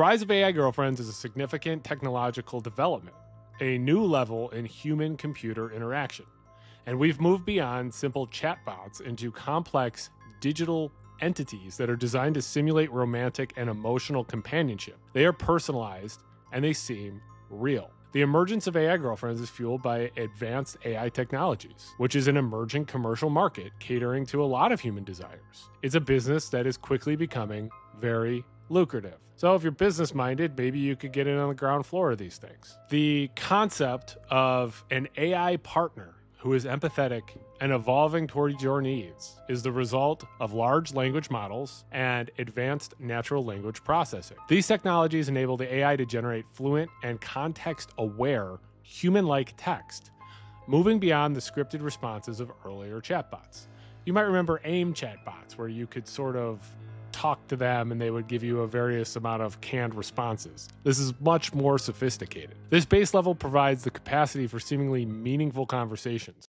The rise of AI girlfriends is a significant technological development, a new level in human-computer interaction. And we've moved beyond simple chatbots into complex digital entities that are designed to simulate romantic and emotional companionship. They are personalized and they seem real. The emergence of AI girlfriends is fueled by advanced AI technologies, which is an emerging commercial market catering to a lot of human desires. It's a business that is quickly becoming very lucrative. So if you're business-minded, maybe you could get in on the ground floor of these things. The concept of an AI partner who is empathetic and evolving toward your needs is the result of large language models and advanced natural language processing. These technologies enable the AI to generate fluent and context-aware, human-like text, moving beyond the scripted responses of earlier chatbots. You might remember AIM chatbots, where you could sort of talk to them and they would give you a various amount of canned responses. This is much more sophisticated. This base level provides the capacity for seemingly meaningful conversations.